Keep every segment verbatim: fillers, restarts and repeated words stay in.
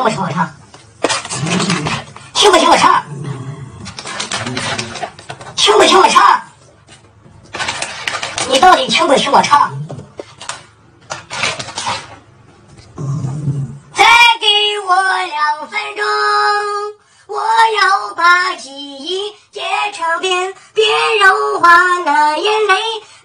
听我说，我唱，听我听我唱，听不听我唱？你到底听不听我唱？再给我两分钟，我要把记忆结成冰，别融化了眼泪，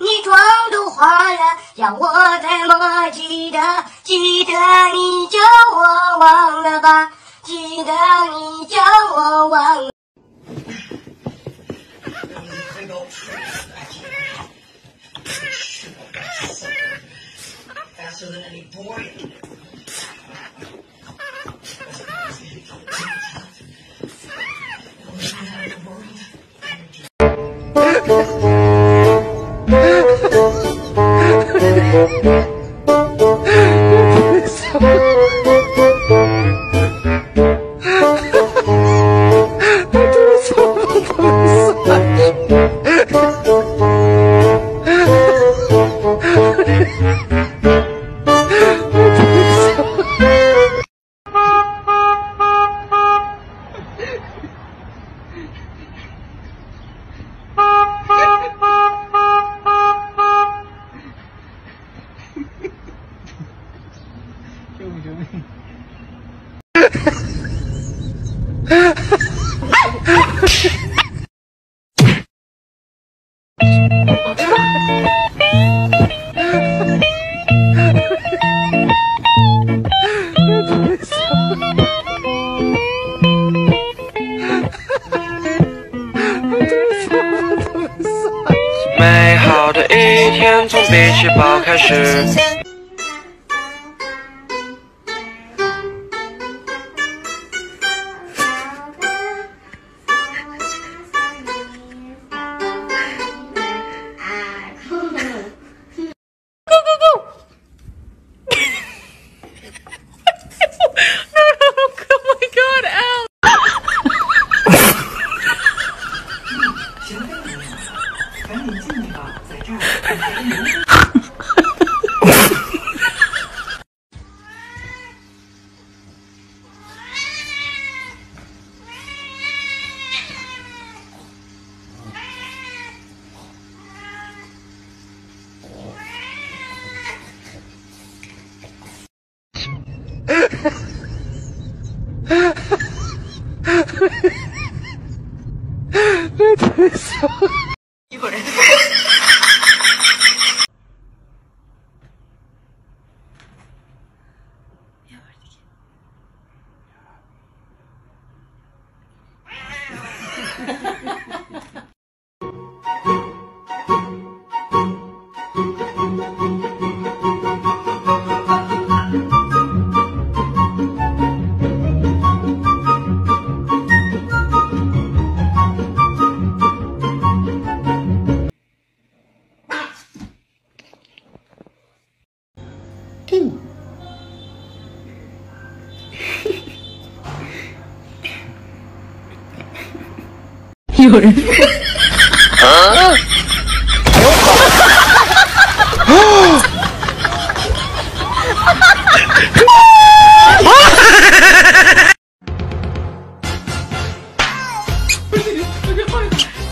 你妆都花了，让我怎么记得？记得你叫我忘了吧，记得你叫我忘了。美好的一天从脾气暴开始。一个人。有人。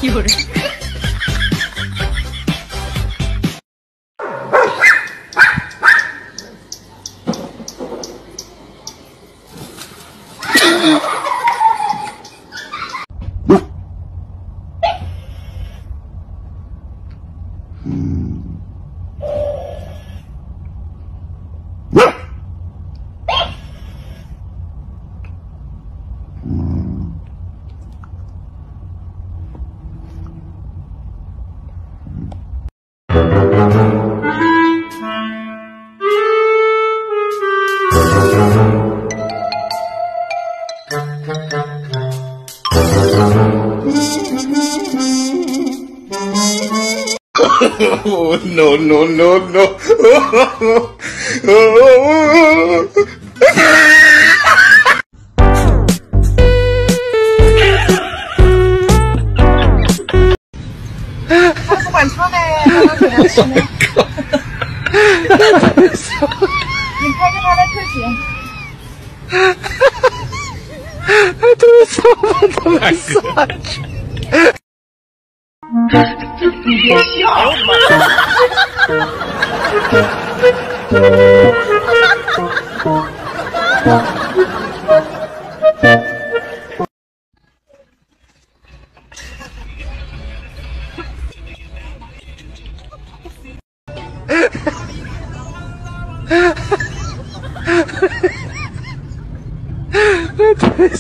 有人。Oh no no no no! Oh, oh, oh, oh, oh. Oh my God. 你拍个他的特写。他妈傻逼！你别笑！太傻！太傻！哎呦哎呦哎呦！太傻！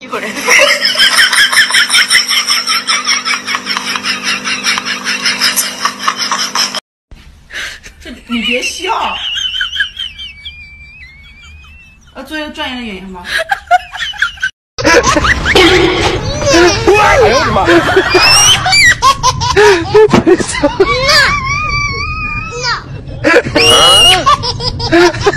一个人。这你别笑。呃、啊，做一个专业的演员吧。哎呦我的妈！别笑。No。No。